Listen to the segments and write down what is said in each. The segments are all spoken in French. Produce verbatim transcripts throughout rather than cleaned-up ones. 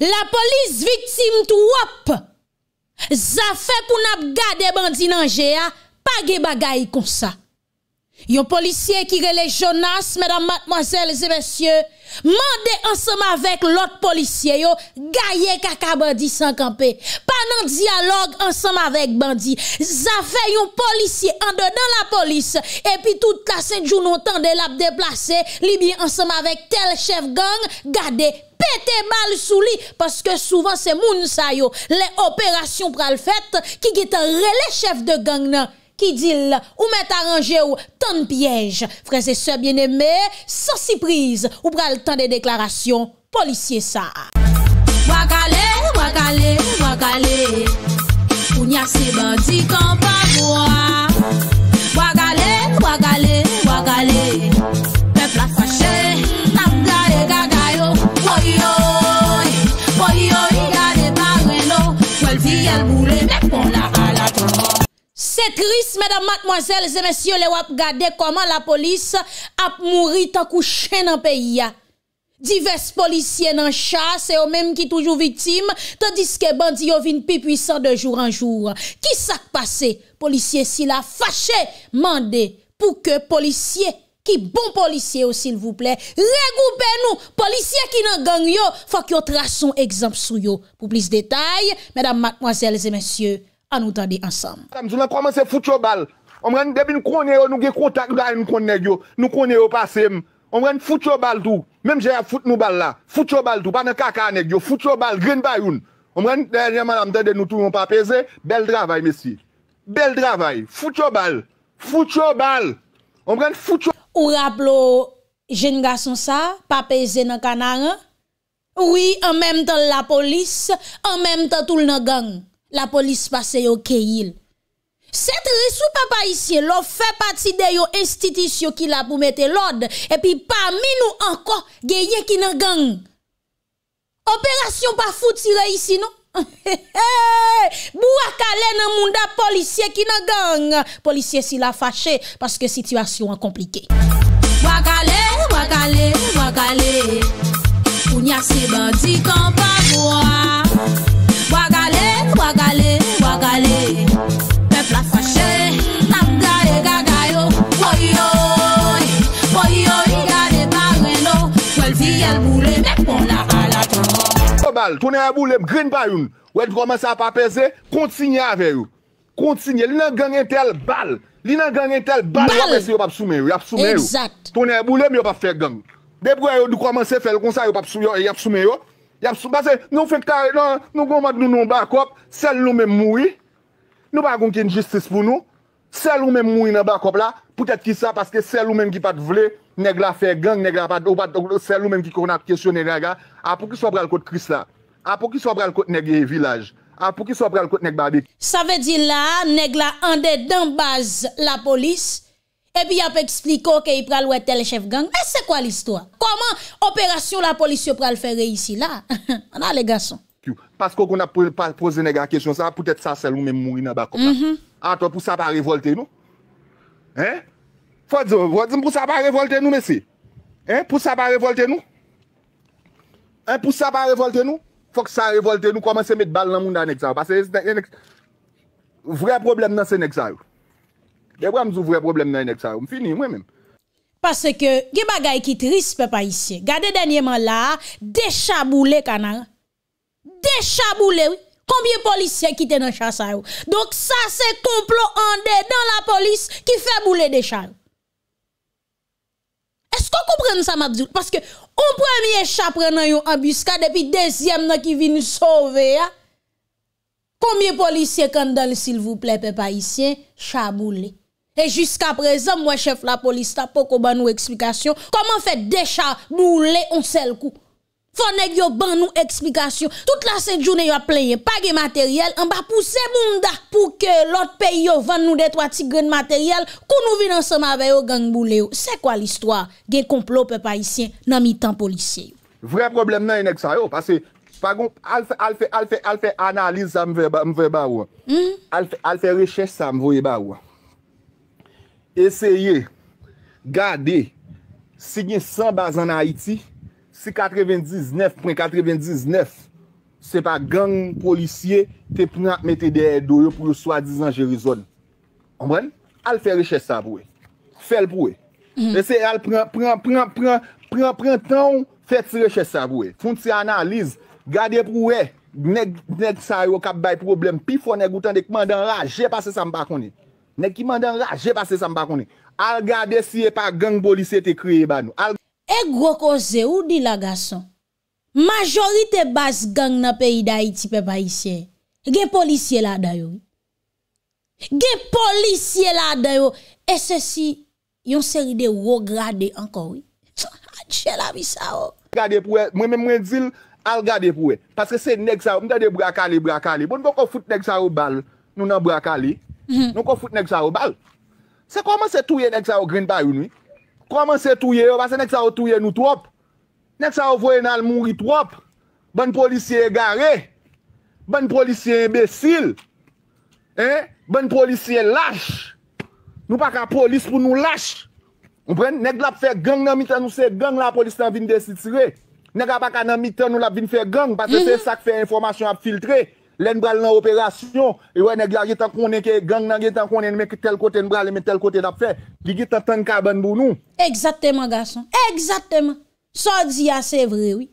La police victime trop. Ça fait pour n'a garder bandi nan Géa, pas de bagaille comme ça. Yon policier qui relève Jonas, mesdames, mademoiselles et messieurs, mandez ensemble avec l'autre policier, yo, gaye kaka bandi sans camper. Pas nan dialogue ensemble avec bandi. Ça fait yon policier en dedans la police, et puis tout la saint jour non tande la déplacer, li bien ensemble avec tel chef gang, gade, pété mal sous li, parce que souvent c'est moun sa yo, les opérations pral fait, qui est un relais chef de gang nan. Qui dit ou met arrangé ou tant de pièges. Frères et sœurs bien-aimés, sans surprise, ou pral temps des déclarations policiers ça. Wakale, wakale, wakale. Kounya se bandi kan pa bois. Wakale, wakale, wakale. Peuple a fâché, n'a gade gagayo. Oyoy, oyoy, gade barreno. Quel vie elle boule, mais pour la balade. C'est triste, mesdames, mademoiselles et messieurs, les wap gade comment la police a mouri tant couché dans le pays. Divers policiers dans chasse et eux même qui toujours victimes, tandis que bandi yo vin plus puissant de jour en jour. Qui s'est passé? Policier si la fâché, mandé pour que policier, qui bon policier s'il vous plaît, regroupez-nous, policiers qui nan gang yo, faut que yo traçons exemple sou yo. Pour plus de détails, mesdames, mademoiselles et messieurs, nous tendez ensemble. Nous avons commencé à foutre balle. On a depuis nous connaissons, nous avons contact là, nous connaissons, nous connaissons passé. On a foutre balle tout. Même j'ai foutre nous balle là, foutre balle tout, pas dans caca nèg, foutre balle green bayoun. On a dernièrement entendu nous tout on pas peser, bel travail messieurs. Bel travail, foutre balle, foutre balle. On a foutre. Ou rappelons jeune garçon ça, pas peser dans canarin. Oui, en même temps la police, en même temps tout le gang. La police passe au Keil. C'est triste ou papa ici, l'on fait partie de yon institution qui la pour mettre l'ordre. Et puis parmi nous encore, genye qui nan gang. Opération pas foutire ici non? Bouakale nan munda policier qui nan gang. Policier si la fâché parce que situation est compliquée. Bouakale, bouakale, bouakale. Kounya se bandi kan pa bois. Wagale, wagale, wagale. Peuple a fâché, n'a gade gagayo. Oyoy, oyoy, gade barreno. Quelle vie elle boule, mais qu'on la balade. Bal, tourne à boule, green par une. Ou elle commence à pas peser, continuez avec vous. Continuez, l'on gagne tel balle. L'on gagne tel balle. Vous pas soumis, vous pas soumis. Exact. Tourne à boule, mais vous pas faire gang. Débrouille, vous commencez à faire comme ça, vous pas soumis, vous pas soumis. Nous faisons carré, nous nous back-up, celle nous même mourir. Nous ne pouvons pas une justice pour nous. Celle nous même mourir dans back-up là, peut-être que ça, parce que celle nous même qui ne veut pas, nèg la fait gang, nèg la pas, celle nous même qui connaît questionner les gars, à pour qui soit bral côté Chris là, à pour qui soit bral côté nèg village, à pour qui soit bral côté nèg barbecue. Ça veut dire là, nèg la en dedans base la police. Et puis, il a expliqué qu'il pral oué tel chef gang. Mais c'est quoi l'histoire? Comment opération la police pral faire ici là? On a les garçons. Parce qu'on a posé une question, ça peut-être ça, c'est lui-même mourir dans le bac. Ah, toi, pour ça, pas révolter nous? Hein? Faut dire, pour ça, pas révolter nous, messieurs? Hein? Pour ça, pas révolter nous? Hein? Pour ça, pas révolter nous? Faut que ça révolte nous, commence à mettre balle dans le monde dans. Parce que le vrai problème, c'est le de quoi nous ouvrir problème dans avec ça, on finit moi-même. Parce que les bagailles qui triste peuple haïtien. Regardez dernièrement là, déchaboulé canard. Déchaboulé oui. Combien policiers qui étaient dans chasse ça. Donc ça c'est complot en dedans la police qui fait bouler des chars. Est-ce qu'on comprend ça Mabdou? Parce que on premier chat prend une embuscade et puis deuxième nan qui vient sauver. Combien policiers candale s'il vous plaît peuple haïtien chaboulé. Et jusqu'à présent, moi, chef la police, t'as pas qu'on ban nous explication. Comment fait déjà bouler un seul coup? Faut nèg yo ban nous explication. Toute la sainte journée, yo a plein, pas de matériel. On va pousser Mounda pour que l'autre pays yo vende nous des trois petits grains de matériel. Qu'on nous vient ensemble avec yo gang boulé. C'est quoi l'histoire? Gen complot, peuple haïtien, nan mi-temps policier. Vrai problème nan nèg sa yo, parce que, par contre, al fait, al fait, al fait analyse, ça me fait ba ou. Al fait recherche, ça me voye ba ou. Essayez, gardez, si vous avez cent bases en Haïti, si quatre-vingt-dix-neuf virgule quatre-vingt-dix-neuf c'est pas gang policier te prend mettre des doyo pour soi-disant gérer zone. On comprend? Al faire richesse ça pour eux. Faire pour eux. C'est al prend prend prend prend prend prend temps faire richesse ça pour eux. Font analyse, garder pour eux. Nèg nèg ça yo k'ap bay problème, pi fò nèg ou tande ki mande enragé parce ça m'pa konné. Nèg ki mande enragé parce ça m'pa konné. Al garder si e pa gang policier te créé ba nou. Et gros cause ou dit la garçon. Majorité basse gang dans pays d'Haïti peuple haïtien. Gen policier là dedans yo. Gen policier là dedans yo et ceci yon série de regradé encore oui. Adje la vie ça oh. Regardez pour moi même moi dit al garder pour parce que c'est nèg ça on garder bracalé bracalé. Bon boko fout nèg ça au bal. Nous nan bracalé. Nous ko fout nèg ça au bal. C'est comment c'est touyer nèg ça au green bayou nous. Comment c'est touyer parce que nèg ça touyer nous trop. Nèg ça voye nan mouri trop. Bon policier égaré. Bon policier imbécile. Hein? Bon policier lâche. Nous pas ka police pour nous lâche. On prend nèg la faire gang nan mitan nous c'est gang la police nan vinn détirer. Nèg pa ka nan mitan nous la vinn faire gang parce que c'est ça qui fait information à filtrer. L'en bral nan opération et ouais nèg la gitan konnen que gang nan gitan konnen mais tel côté n bral mais tel côté n'a fait. Li gitan tan ka ban pour nous. Exactement garçon. Exactement. So di a c'est vrai oui.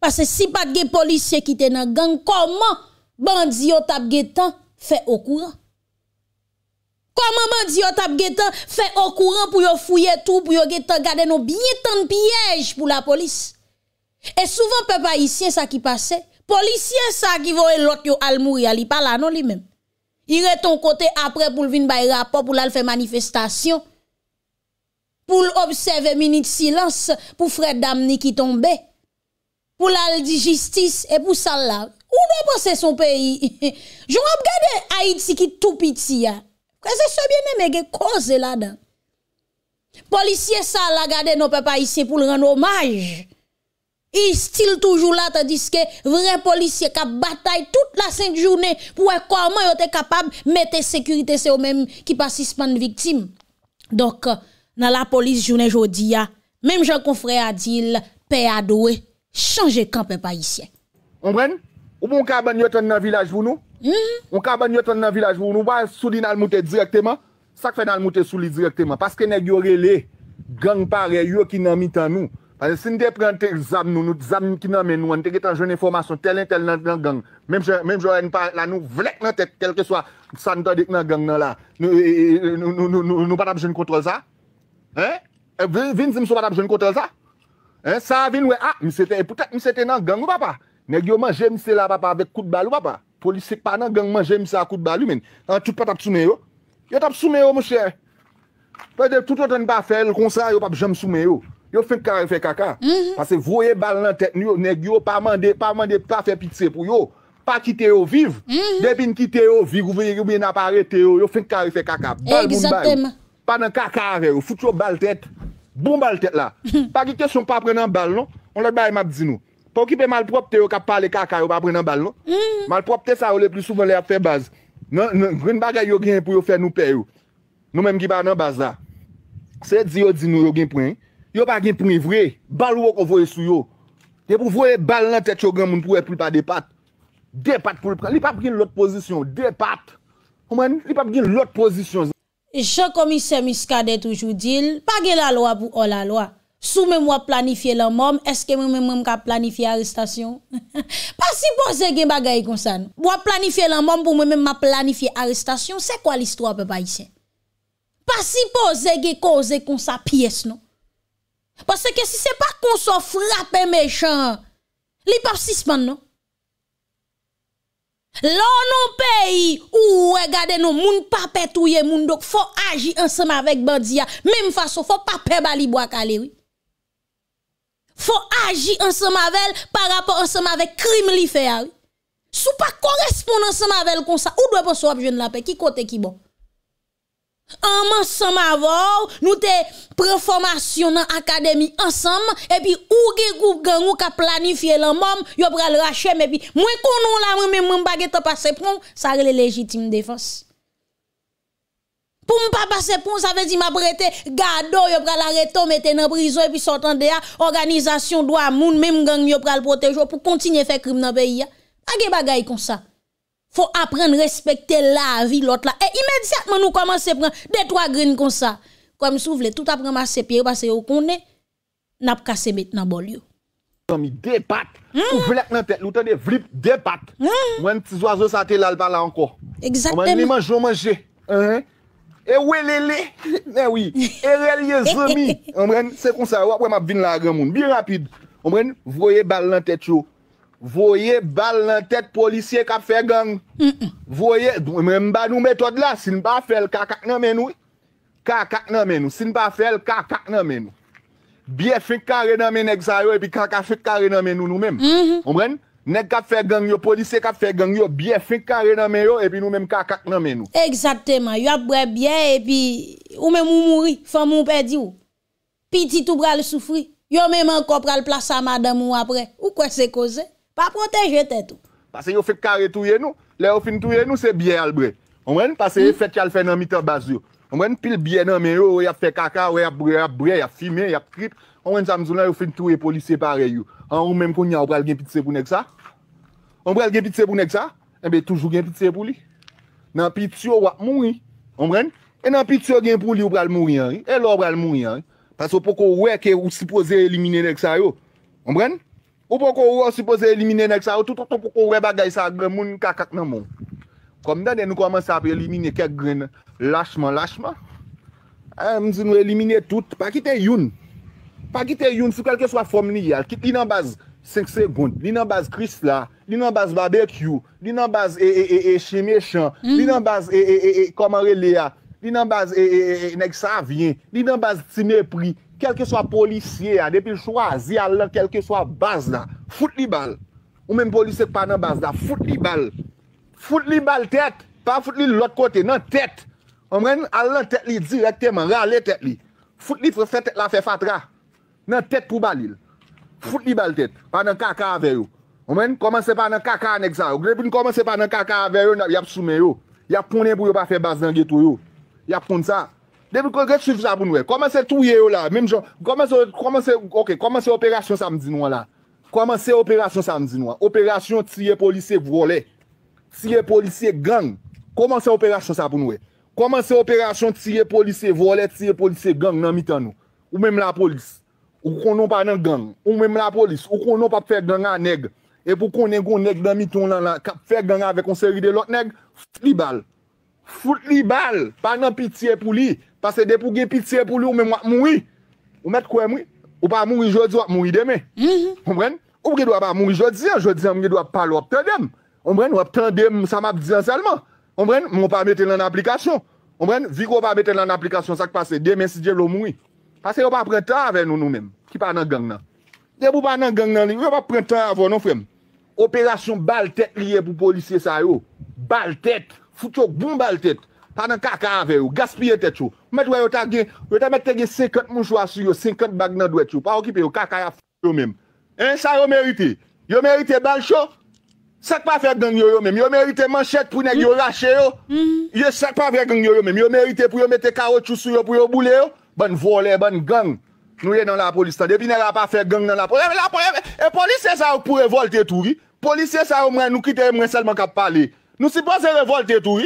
Parce que si pas de policiers qui te nan gang comment bandi yo tap getan fait au courant? Comment bandi yo tap getan fait au courant pour yo fouiller tout pour yo getan garder nos bien tant de piège pour la police? Et souvent peuple haïtien ça qui passe, policier ça qui voye l'autre yo al mourir, li pa la non lui même. Il est ton côté après pour vinn bay rapport pour la faire manifestation. Pour observer minute silence pour frère Damni qui tombe, pour la justice et pour ça là. Où doit penser son pays? Je regarde Haïti qui tout petit. C'est ce bien aimé qui cause là-dedans. Policier ça la garder nos papa ici pour le rendre hommage. Il style toujours là tandis que vrai policier qui bataille toute la sainte journée pour comment il était capable mettre sécurité c'est eux même qui pas suspendre victime. Donc dans la police journée jodi a même Jean confrère a dit paix à doué changer camp peuple haïtien on prend ou bon ka ban yo ton dans village pour nous on ka ban yo ton dans village pour nous pas souli nan monter directement ça fait nan monter souli directement parce que nèg yo relé gang pareil yo qui nan mitan nous parce que si nous prend exam nous nous zam qui nan men nous on te get en jeune information tel tel dans gang même même joine pas la nous vlek nan tête quel que soit ça nous tande nan gang nan là nous nous nous pas besoin de contrôle ça. Hein? Vin si m'sou pas d'abjeune contre ça? Hein? Ça vin ouais, ah, m's'était, peut-être m's'était nan gang ou papa? Nèg yo manje m's'est là papa avec coup de balle ou papa? Policier pas nan gang manje m's'est à coup de balle lui, men. En tout pas t'ap soume yo. Yo t'ap soume yo, mon cher. Peut-être tout autant pas faire, comme ça, yo pas jamais soume yo. Yo fait carré fait caca. Parce que voye balle nan tête yo, nèg yo pas mandé, pas mandé, pas faire pitié pour yo. Pas quitter yo vivre. Depuis quitter yo vivre, ou bien n'a pas arrêté yo, yo fait carré fait caca. Exactement. Pas dans caca avec ou fout yo balle tête bon balle tête là pas qui question pas prendre balle non on le bail m'a dit nous pas occuper mal propre te ka parler caca ou pas prendre balle non mal propre ça le plus souvent les a fait base non grande bagaille yo gain pour yo faire nous payer nous même qui pas dans base là c'est dit yo dit nous yo gain point yo pas gain point vrai balle ou qu'on voyer sou yo et pour voyer balle dans tête yo grand monde pour plus pas des pattes des pattes pour prendre il pas prendre l'autre position des pattes comment il pas prendre l'autre position. Jean commissaire Miskade toujours dit, pas de la loi pour la loi. Sous même moi planifier la mort, est-ce que moi-même moi ka planifier arrestation? Pas supposé que bagaille comme ça. Moi planifier la mort pour moi-même m'a planifier arrestation, c'est quoi l'histoire peuple haïtien? Pas supposé que cause comme ça pièce non. Parce que si c'est pas qu'on s'en frappe méchant, li pas suspend non. L'on non pays ou regardez nous moun pa pè touye moun donc faut agir ensemble avec bandia même façon faut pas pè bali bois calé oui faut agir ensemble avec par rapport ensemble avec crime li fait oui sous pas correspondre ensemble avec comme ça ou doit penser ou jeune la paix qui côté qui bon en ensemble avant nous te prend formation dans académie ensemble et puis ou gen groupe gang ou ka planifier l'homme yo pral racher mais puis moi konon la moi même m'pa gè temps passer pont ça relé légitime défense pour m'pa passer pont ça veut dire m'a prêter gado yo pral arrêter mettre dans prison et puis sortant de organisation droit moun même gang yo pral protéger pour continuer faire crime dans pays. Age bagay comme ça. Faut apprendre à respecter la vie l'autre là. Et immédiatement nous commençons à prendre deux trois graines comme ça. Comme si vous voulez tout apprendre à masser pied parce que vous connaissez n'a pas cassé maintenant bol yo. Comme deux pattes. Vous voulez dans tête, vous tendez flip deux pattes. Moi un petit oiseau ça t'est là là encore. Exactement. Moi même manger manger. Hein. Et ouais lélé. Eh oui. Et reliez amis. On prend c'est comme ça après m'a venir la grand monde bien rapide. On prend voyez balle dans tête yo. Voyez balle dans tête policier qui fait gang. Voyez même ba nous méthode là si ne pas faire le caca nan men nous. Caca nan men nous si ne pas faire le caca nan men nous. Bien fait carré dans mes nèg ça et puis caca fait carré dans men nous nous-mêmes. On prend nèg qui fait gang yo policier qui fait gang yo bien fait carré dans men yo et puis nous même caca nan men nous. Exactement, yo a boire bien et puis ou même ou mourir, femme ou perdi ou. Petit tout bral souffrir. Yo même encore pral place à madame ou après. Ou quoi c'est causé? Pas protéger tête tout. Parce que yo fait carré touyer nous, là yo fin touyer nous c'est bien albré. On prend parce que fait qu'elle fait dans mitan base yo. On prend pile bien dans men yo, y a fait caca, y a bré, y a bré, y a fumé, y a trip. On prend ça m'zoula yo fin touyer policier pareil yo. En ou même qu'on y a pral gen pitié pour nèg ça. On pral gen pitié pour nèg ça, et ben toujours gen pitié pour lui. Nan pitié ou va mourir. On prend et nan pitié gen pour lui ou pral mourir, et l'or pral mourir. Parce que pour qu'on ouais que vous supposez éliminer nèg ça yo. On prend ou pour qu'on supposé éliminer nèg ça tout tout pour qu'on ouais bagay ça grand moun kakak nan moun. Comme d'année nous commençons à éliminer quelques graines lâchement lâchement. Ah nous nous éliminer toutes pas quitter youn. Pas quitter youn sous quelque soit forme ni yal, quitte li nan base cinq secondes, li nan base Chris là, li nan base barbecue, li nan base et et et chez méchant, li nan base et et et comment relé a, li nan base et et nèg ça vient, li nan base ti mépris. Quel que soit policier, depuis choisi à l'un, quel que soit base là, fout les balles. Ou même policier pas dans base là, fout les balles. Fout les balles tête, pas fout les l'autre côté, non tête. On mène à l'un tête li directement, râler tête li. Fout les frère tête la fait fatra. Non tête pour balil. Fout les balles tête, pas dans caca avec vous. On mène commencez pas dans caca avec ça. Vous devez commencer par dans caca avec vous, y a soumis yo. Y a ponné pour pas faire base dans ghetto yo. Y a pon ça. Depuis que je suis ça pour nous, commencez tout là, même genre, commencez, commencez, ok, commencez opération samedi noir là, commencez opération samedi noir, opération tirer policier volé, tirer policier gang, commencez opération ça pour nous, commencez opération tirer policier volé, tirer policier gang dans mitan nous, ou même la police, ou qu'on n'a pas dans gang, ou même la police, ou qu'on n'a pas fait gang à nèg, et pour qu'on ait un nèg dans mitan là, faire gang avec une série de l'autre nèg, fli bal, fout li bal, pas nan pitié pour lui. Parce que dès pour gen pitié pour lui, ou même mourir. Ou mettre quoi mourir? Ou pas mourir aujourd'hui, ou mourir demain. Vous comprenez? Ou ne doit pas mourir aujourd'hui, aujourd'hui, on ne doit pas l'obtenir. On prend, on obtenir, ça m'a dit seulement. On prend, on pas mettre en application. On prend, vu qu'on pas mettre en application, ça qui passe demain si Dieu l'a mourir. Parce que on pas prendre temps avec nous nous-mêmes, qui pas dans gang là. Dès pour pas dans gang là, on pas prendre temps avant nous frère. Opération balle tête liée pour policier ça yo. Balle tête, foutre bon balle tête. Pas dans caca avec vous, gaspiller tête vous. Mettre vous ta gen, vous ta mettre cinquante mouchoirs sur vous, cinquante bagues dans douette vous, pas occuper vous caca vous même. Et ça vous mérite. Vous mérite balle chaud. Ça pas faire gang yo même, vous mérite manchette pour nèg yo lâcher yo. Vous ça pas faire gang yo même, vous mérite pour vous mettre caoutchouc sur vous pour vous bouler yo. Bonne volée, bonne gang. Nous est dans la police. Depuis n'a pas faire gang dans la police. Et police ça pour révolter tout. Policier ça nous quitter moi seulement qu'à parler. Nous supposons révolter tout.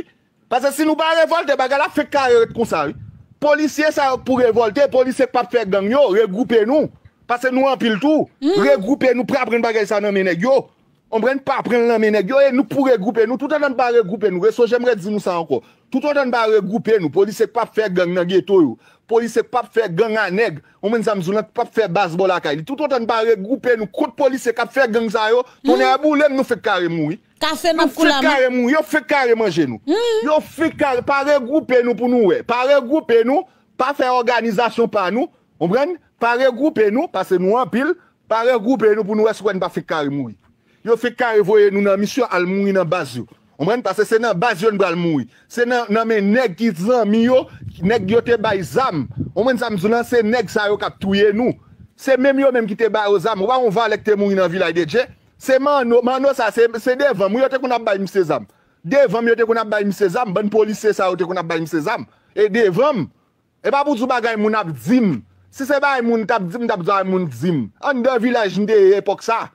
Parce que si nous ne révoltons pas, nous fait carré comme ça. Les policiers pour révolter, les policiers ne peuvent pas faire gang, regroupez nous. Parce que nous empilons tout. Regroupez nous, prendre des bagages dans les nègres. On ne prend pas prendre dans les nègres. Et nous pour regrouper nous, tout le temps ne pas regrouper nous. J'aimerais dire nous ça encore. Tout le temps ne pas regrouper nous. Les policiers ne peuvent pas faire gang dans les ghetto. Les policiers ne peuvent pas faire gang à nègres. On ne peut pas faire baseball à la. Tout le temps ne pas regrouper nous. Coup de policiers qui fait gang ça, on est à boule, nous fait carré mourir. Café nous fait carré mou, yo fait carré manger nous. Yo fait carré pas regrouper nous pour nous, pas regrouper nous, pas faire organisation par nous, on prend pas regrouper nous parce que nous en pile, pas regrouper nous pour nous est-ce qu'on pas fait carré mourir. Yo fait carré voyer nous dans mission al mourir dans base. On prend parce que c'est dans base nous va mourir. C'est dans dans mes nèg qui zanmi yo, nèg yo te bay zam. On prend zam zoulan c'est nèg ça yo k'ap touyer nous. C'est même yo même qui te bay zam, on va avec te mourir dans village de Dieu. C'est mano, mano ça c'est devant, moi yote qu'on a bail M. Sésame. Devant yote qu'on a bail M. Sésame, bonne police ça yote qu'on a bail M. Sésame. Et devant, et pas pour tout bagay moun ap dim. Si c'est bagay moun tap dim, tap zay moun dim. En de village de époque ça.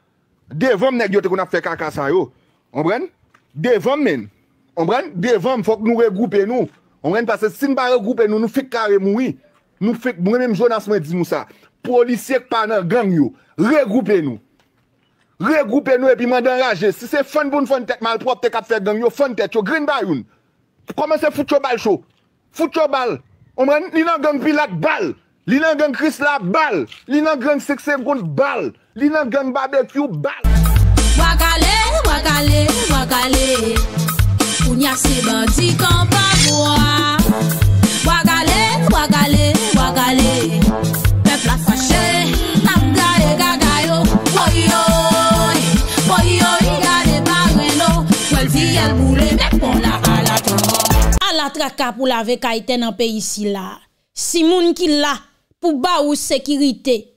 Devant nèg yote qu'on a fait caca ça yo. On prend devant même. On prend devant, il faut que nous regrouper nous. On prend parce que si nous ne regroupons nous, nous faisons carré mourir. Nous faisons, moi-même, Jonas m'a dit nous ça. Policiers qui parlent dans gang, regroupez nous. Regroupez nous et puis m'enrager. Si c'est fun pour nous, fun tête malpropre, t'es capable de faire gang, yo, fun tête, yo, green bayoun. Commencez à foutre balle chaud. Foutre balle. On prend, il en gang Pilate, balle. Il en gang Chris la balle. Il en gang Sex Seconde, balle. Il en gang Barbecue, balle. Wakale, wakale, wakale. Kounya se bandi kan pa boa. Wakale, wakale, wakale. Peuple a faché, n'a gade gagayo. Boy yoy, boy yoy, gade barreno. Quel vie elle boule, mais qu'on la à la traque. À la traque pour la vécaïté dans le pays ici là. Si moun ki la pour ba ou sécurité.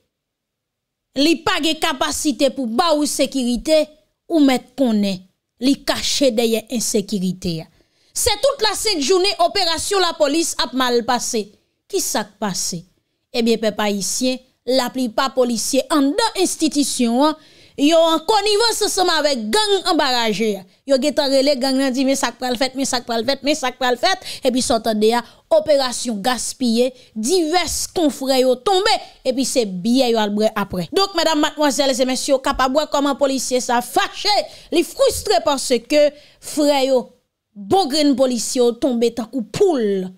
Li pa ge capacité pour ba ou sécurité ou mettre connaît li caché derrière insécurité. C'est toute la cette journée opération la police a mal passé. Qui ça passé? Eh bien peuple haïtien, la plupart policiers en dans institution yo en connivence ensemble avec gang embarragé. Yo getan relé gang nan di mais ça pral fait, mais ça pral fait, mais ça pral fait et puis sortande ya opération gaspillée, divers confrères yo tombé et puis c'est bien yo albre après. Donc mesdames, mademoiselles et messieurs, capable comment policier ça fâché, li frustré parce que frère yo bon grain policier tombé tant kou poule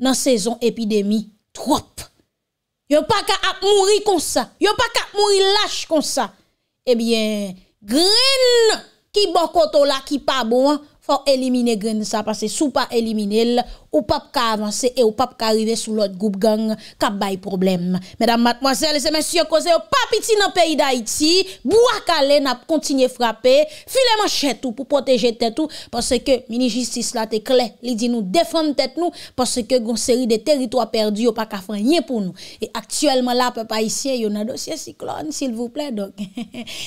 dans saison épidémie trop. Yo pas ka ap mouri comme ça. Yo pas ka mouri lâche comme ça. Eh bien, grain qui bokoto la qui pas bon, faut éliminer grain ça parce que sous pas éliminer ou pas ka avancer et ou pas ka arriver sous l'autre groupe gang ka bay problème. Mesdames, mademoiselles et messieurs, cause au pas petit dans pays d'Haïti, Bouakale n'a continuer frapper, filer manchette tout pour protéger tête tout parce que mini justice là t'es clair, il dit nous défendre tête nous parce que gon série de territoires perdus ou pas ka faire rien pour nous. Et actuellement là peuple haïtien, yo nan dossier cyclone s'il vous plaît donc.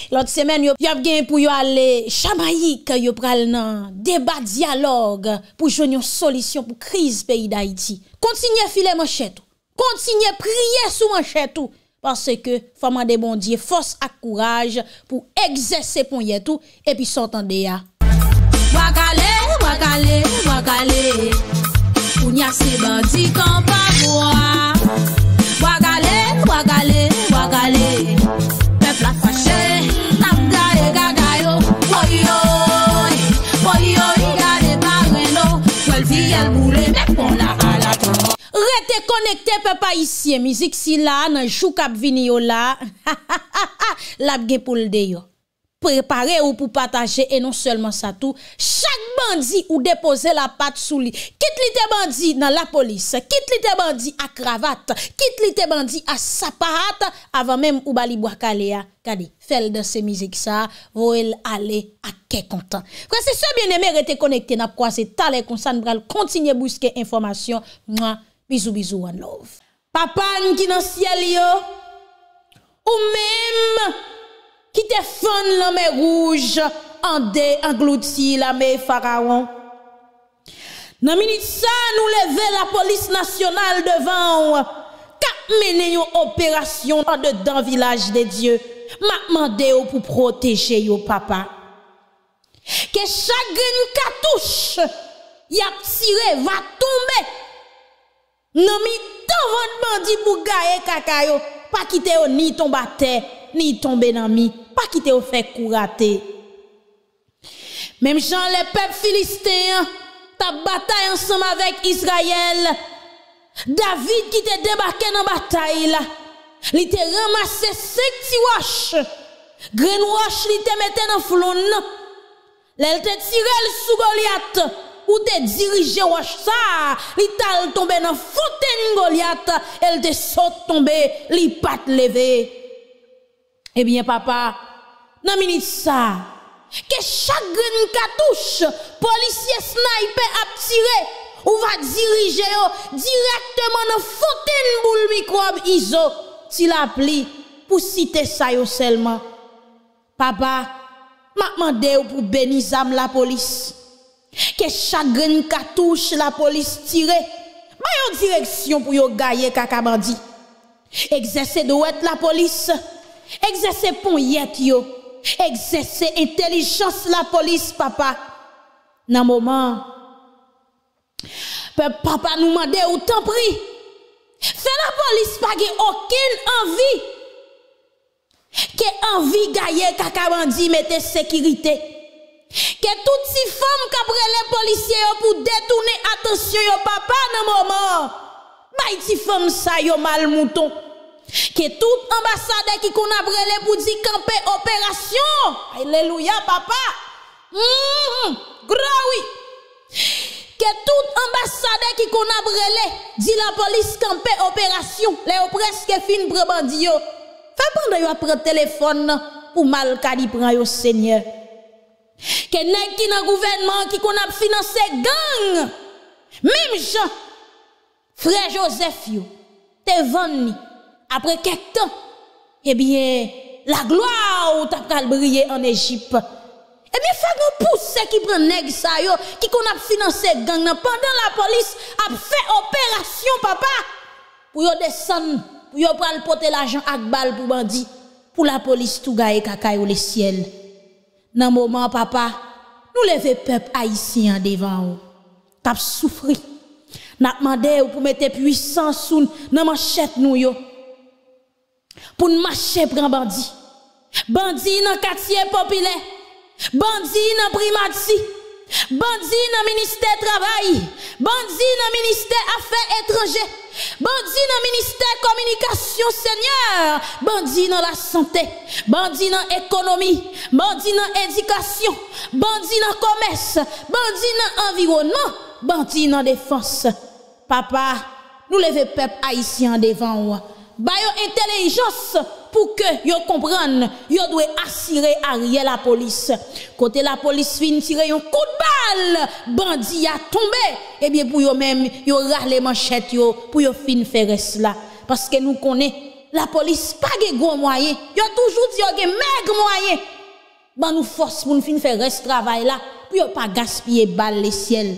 L'autre semaine yo a gagné pour yo aller Jamaïque, yo pral nan débat dialogue pour joindre une solution pour crise pays d'Haïti. Continuez filer manchette. Continuez prier sous manchette parce que femme de bon Dieu force et courage pour exercer pour y tout et puis s'entendre ya. Wakale, wakale, wakale. Kounya se bandi kan pa boa. Wakale, wakale, wakale. Peuple a fâché, n'a gade gagayo. Oy oy, oy oy gade barreno. Quel vie elle boule. Rete connecté papa ici musique si là nan jou k'ap vini yo la la gen pou le de yo préparer ou pour partager et non seulement ça tout chaque bandit ou déposer la patte sous lui quitte li te bandit dans la police quitte li te bandit à cravate quitte li te bandit à saparate avant même ou bali Bouakalea kade fèl dans ces musique ça voel aller à quel content frère c'est ça bien aimé rete connecté n'a croiser talé comme ça n'bral continuer busquer information moi bisous bisous one love papa qui dans ciel yo ou même qui te fond la mer rouge, en dé, englouti la mer pharaon. Nan minute ça, nous lever la police nationale devant, k'ap mene yon opération en dedans village de Dieu. M'a demandé ou pour protéger yo papa. Que chaque cartouche, y'a tiré, va tomber. Nan mi ton votre bandit pour gaye kaka yo, pas quitter yo ni tombe à terre, ni tombe nan mi. Pas quitter au fait courater. Même Jean les peuples philistins, ta bataille ensemble avec Israël. David qui te débarqué dans bataille là, il te ramassé cinq petits roches. Green roche il te mettait dans flon. L'elle te tiré sous Goliath ou te dirigé roche ça, il t'a tombé dans fontaine Goliath, elle te saute tomber, il pas te lever. Eh bien, papa, nan minute ça, que chaque grain cartouche, policier sniper a tiré, ou va diriger directement dans fontaine boule microbe iso, si la pli, pour citer ça yo seulement. Papa, m'a demandé ou pour bénir la police, que chaque grain cartouche la police tire, ba yon direction pour yon gaye kaka bandi. Exercer de ouet la police, exercer pon yet yo, exercer intelligence la police, papa. Dans moment, papa nous demande ou t'en prie. Fais la police pas aucune envie. Que envie gaye kakabandi mette sécurité. Que toutes ces femmes qu'après les policiers pour détourner attention yo papa dans moment. Bay ti femme sa yo mal mouton. Que tout ambassade qui qu'on a brelé pour dire camper opération. Alléluia papa. Mm-hmm. Graoui. Que tout ambassade qui qu'on a brelé dit la police camper opération. Les presque fin bre bandi yo. Fait pendant yo prendre téléphone pour mal calibrer yo Seigneur. Que nèg qui dans gouvernement qui qu'on a financé gang. Même Jean Frère Joseph, yo, te vanni, après quelques temps, eh bien, la gloire ou t'a brillé en Égypte. Eh bien, fais nous pousser qui prend nèg sa yo, qui qu'on a financé gang, nan, pendant la police a fait opération, papa, pour yo descendre, pour yo pral porter l'argent ak bal pour bandit, pour la police tout gaye kaka yo le ciel. Nan moment, papa, nous lever peuple haïtien devant ou, t'a souffri. N'a demandé ou pour mettre puissance sous dans manchette nous yo. Pour marcher prend bandit. Bandit dans quartier populaire. Bandit dans primati. Bandit dans ministère travail. Bandit dans ministère affaires étrangères. Bandit dans ministère communication Seigneur. Bandit dans la santé. Bandit dans économie. Bandit dans éducation. Bandit dans commerce. Bandit dans environnement. Bandit dans défense. Papa, nous levons peuple haïtien devant nous. Bayo intelligence pour que yo comprenne, yo doit assurer arrière la police. Côté la police fin tirer un coup de balle, bandit a tombé. Eh bien pour yo même, yo râler manchette yo pour yo fin faire cela parce que nous connaît la police pas de gros moyens. Yo toujours dit yo gen maigre moyen. Ban nous force pour nous fin faire reste travail là pour yo pas gaspiller balle le ciel.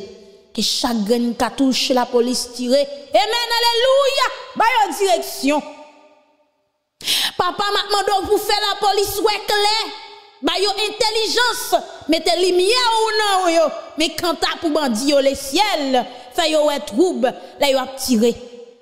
Que chaque graine cartouche la police tire. Amen, alléluia. Bayon direction. Papa m'a demandé pour faire la police ouais clair. Bayon intelligence. Mettez lumière ou non. Mais quand t'as pour bandit le ciel, fait yo ouais trouble, là yo a tiré.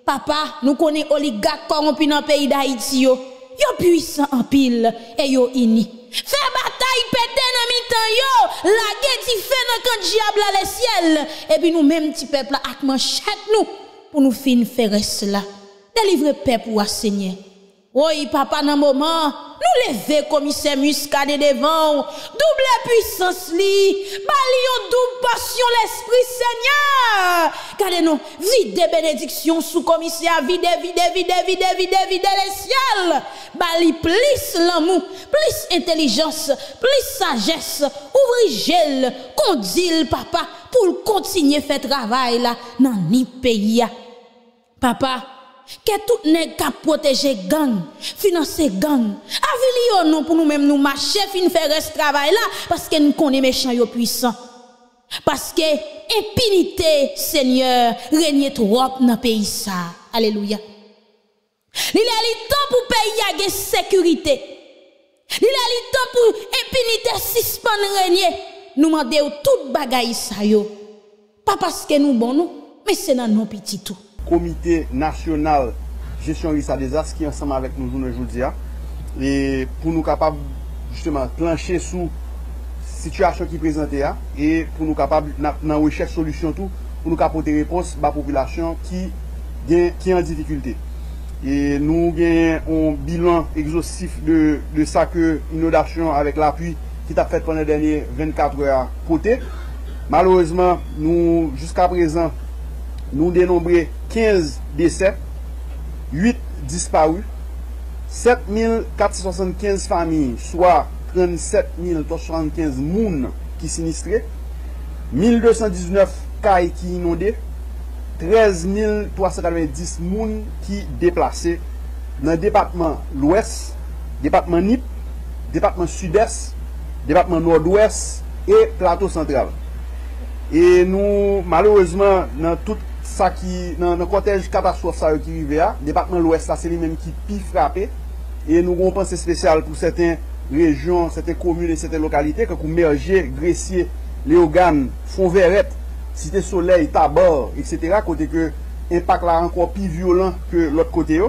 Papa, nous connaît oligarque corrompu dans le pays d'Haïti yo. Yo puissant en pile et yo ini. Fait bataille pété dans mi-temps yo, la guerre ti fait dans quand diable à le ciel et puis nous même ti peuple ak manchette nous pour nous fin faire cela. Délivrer peuple ou Seigneur. Oui papa dans moment, nous lever commissaire Muscadet devant, double puissance li, balion double passion l'esprit Seigneur. Gardez nous vide de bénédiction sous commissaire vide vide vide vide vide vide le ciel. Bali plus l'amour, plus intelligence, plus sagesse, ouvri gel, condil papa, pour continuer faire travail là, dans ni pays. Papa, que tout nèg qui protéger gang, financer gang, avili non pour nous même nous marcher, fin faire reste travail là, parce que nous connaissons méchants yo puissants. Parce que impunité, Seigneur, règne trop dans pays ça. Alléluia. Il est temps pour payer la sécurité. Il est temps pour impunité suspendre régner. Nous demandons tout bagaille ça yo. Pas parce que nous bon nous, mais c'est dans nos petits tout. Comité national gestion risque à désastre qui ensemble avec nous nous aujourd'hui et pour nous capables justement plancher sous situation qui présentée et pour nous capables dans recherche solution tout pour nous apporter réponse à la population qui qui est en difficulté. Et nous avons un bilan exhaustif de, de ça que l'inondation avec l'appui qui a fait pendant les dernières vingt-quatre heures côté. Malheureusement, nous jusqu'à présent, nous dénombrons quinze décès, huit disparus, sept mille quatre cent soixante-quinze familles, soit trente-sept mille trois cent soixante-quinze personnes qui sinistrées, mille deux cent dix-neuf cailles qui inondées, treize mille trois cent quatre-vingt-dix moun qui déplacés dans le département l'Ouest, département N I P, département Sud-Est, département Nord-Ouest et plateau central. Et nous, malheureusement, dans tout ça qui, dans le cortège catastrophe ça qui arrive, département l'Ouest, c'est lui-même qui est plus frappé. Et nous avons pensée spéciale pour certains régions, certaines communes et certaines localités, comme Merger, Gressier, Léogane, Fonverette, Cité Soleil, Tabor, et cetera, côté que l'impact là encore plus violent que l'autre côté.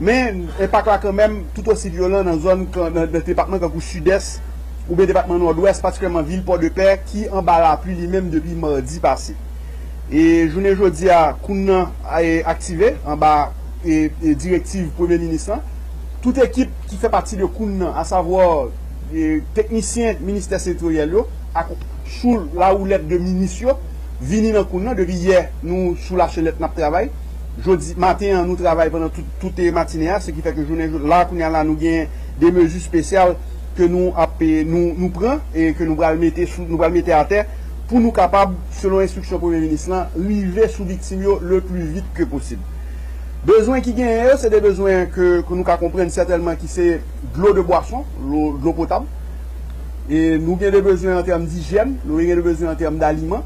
Mais l'impact là quand même tout aussi violent dans zone dans le département comme sud-est ou bien département nord-ouest, particulièrement ville Port-de-Paix, qui en bas la pluie lui-même depuis mardi passé. Et journée aujourd'hui à Kounan a activé en bas et, et directive Premier ministre. Toute équipe qui fait partie de Kounan, à savoir les techniciens ministère sectoriel, sous la houlette de ministres, vini dans Kounan, depuis hier, nous sous la chelette nous travaillons. Jeudi matin, nous travaillons pendant toute tout les matinées, ce qui fait que journée là, nous avons des mesures spéciales que nous, nous, nous prenons et que nous allons mettre, nous mettre à terre pour nous capables, selon l'instruction du Premier ministre, arriver sous victime le plus vite que possible. Besoins qui gagnent, c'est des besoins que, que nous comprenons certainement qui c'est de l'eau de boisson, de l'eau potable. Et nous avons des besoins en termes d'hygiène, nous avons des besoins en termes d'aliments.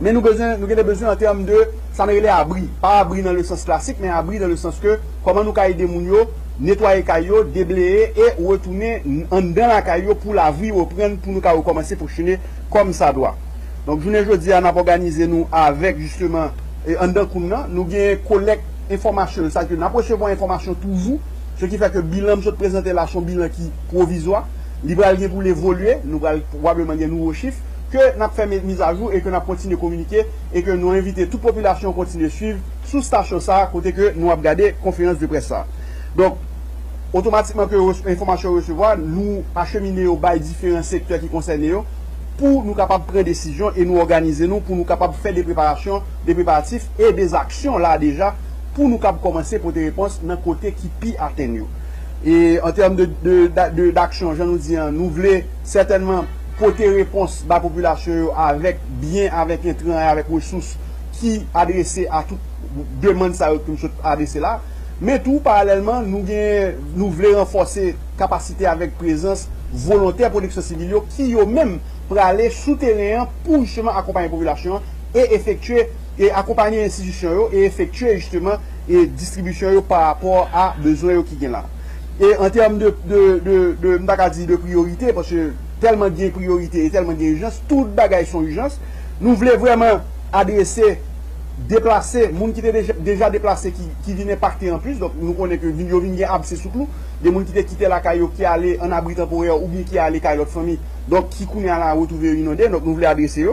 Mais nous avons des besoins en termes de, ça n'est pas abri, pas abri dans le sens classique, mais abri dans le sens que comment nous aider les gens, nettoyer les caillots, déblayer et retourner en dans la caillou pour la vie reprendre, pour nous recommencer pour chiner comme ça doit. Donc, je vous dis, on a organisé nous avec justement, en dans Kounan, nous avons collecte information, ça que nous avons information toujours, ce qui fait que le bilan, je vais présenter là, son bilan qui est provisoire, il va pour l'évoluer, nous allons probablement des nouveaux chiffres. Que nous avons fait mise à jour et que nous continuons de communiquer et que nous invitons toute la population à continuer de suivre sous station ça, côté que nous avons regardé la conférence de presse. Donc, automatiquement que l'information recevoir, nous acheminons au bail différents secteurs qui concernent pour nous capables de prendre des décisions et nous organiser nous pour nous capables de faire des préparations, des préparatifs et des actions là déjà pour nous capables commencer pour des réponses d'un côté qui peut atteindre. Et en termes d'action, de, de, de, je nous dis, nous voulons certainement porter réponse à la population avec bien, avec un train, avec ressources qui adressées à toute demande ça que nous sommes adressés là. Mais tout parallèlement, nous, nous voulons renforcer capacité avec présence volontaire pour les civils qui eux-mêmes pour aller souterrain pour justement accompagner la population et effectuer et accompagner l'institution et effectuer justement et distribution par rapport à besoin qui sont là. Et en termes de, de, de, de, de, de priorité, parce que tellement de priorités et tellement d'urgence, toutes bagailles sont urgence. Nous voulons vraiment adresser, déplacer, les gens qui étaient déjà déplacés, qui, qui viennent impacter en plus. Donc nous connaissons que les gens viennent absés sous clou, des gens qui étaient quittés la caille, qui allaient en abri temporaire ou bien qui allaient à l'autre famille, donc qui connaissent à la retrouver inondée. Donc nous voulons adresser eux.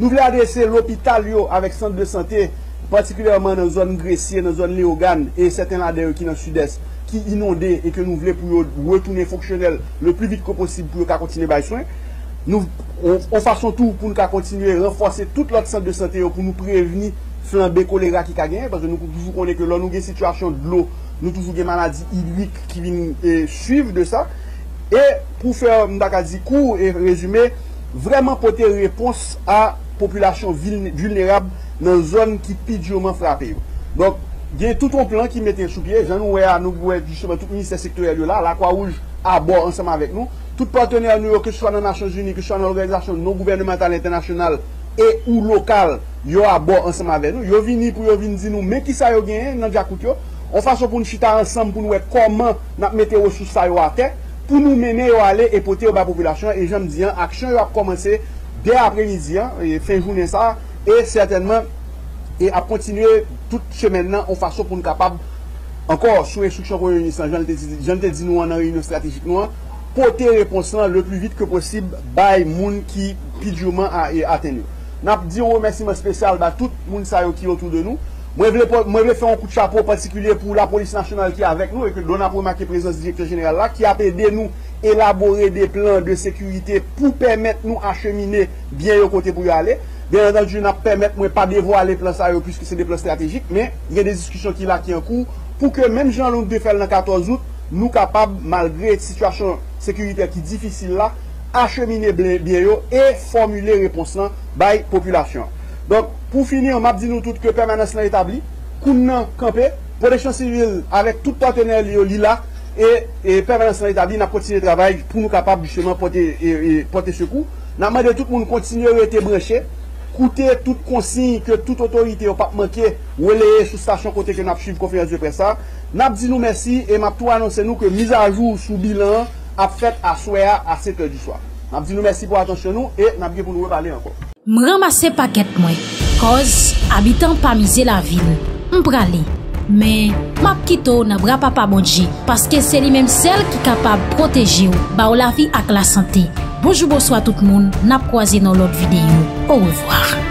Nous voulons adresser l'hôpital avec centre de santé, particulièrement dans la zone Gressier, dans la zone Léogane et certains là qui sont dans le sud-est, qui inondé et que nous voulons pour retourner fonctionnel le plus vite que possible pour qu'on continue à soin. Nous on, on faisons tout pour qu'on continue à renforcer tout l'autre centre de santé pour nous prévenir flambée choléra qui a gagné parce que nous toujours connaissons que lorsque nous avons une situation de l'eau, nous toujours des maladies hydriques qui viennent eh, suivre de ça. Et pour faire un court et résumé, vraiment porter réponse à la population vulnérable dans une zone qui est durement frappée. Donc, il y a tout un plan qui mettait sous pied. J'en ai à nous, justement, tout le ministère sectoriel là, la Croix-Rouge à bord ensemble avec nous. Tout partenaire, que ce soit dans les Nations Unies, que ce soit dans l'organisation non gouvernementale internationale et ou locale, ils sont à bord ensemble avec nous. Ils sont venus pour venir dire nous, mais qui ça y a gagné dans Diakoutio. On façon pour nous chiter ensemble pour nous voir comment nous mettre les ressources à terre pour nous mener à aller et porter la population. Et j'aime dire, l'action a commencé dès après-midi, fin journée ça, et certainement. Et à continuer toute semaine en façon pour nous capables, encore sous instruction Premier ministre, je te dis nous en réunion stratégique, nous, porter réponse le plus vite que possible par les gens qui pidjouement atteignent. Nous avons dit un remerciement spécial à tout le monde qui est autour de nous. Moi, je vais faire un coup de chapeau particulier pour la police nationale qui est avec nous et que nous avons remarqué la présence du directeur général là, qui a aidé nous élaborer des plans de sécurité pour permettre nous acheminer bien au côté pour y aller. Bien entendu, je ne permets pas de dévoiler les plans puisque c'est des plans stratégiques, mais il y a des discussions qui sont en cours pour que même Jean-Loup de Fel le quatorze août, nous sommes capables, malgré la situation sécuritaire qui est difficile là, acheminer bien et formuler réponse par la population. Donc, pour finir, on m'a dit nous tout que permanence est établie, Kounan campé, protection civile avec tout partenaire là, et, et permanence établie, nous continuons le travail pour nous capables justement porter, et, et, porter secours. Nous demandons à tout le monde de continuer à être branché. Coûter toute consigne que toute autorité n'a pas manqué, relayer sous station côté que nous avons suivi conférence de presse. Nous avons dit nous merci et nous avons annoncé nous que mise à jour sous bilan a fait à soir à sept heures du soir. Nous disons merci pour l'attention nous et nous avons pour nous reparler encore. Je ramasse paquet moi, cause habitant pas miser la ville. Je prale, mais je quitte na bras papa Bonji parce que c'est lui-même celle qui est capable de protéger ou la vie avec la santé. Bonjour, bonsoir tout le monde. Nous croisons dans l'autre vidéo. Au revoir.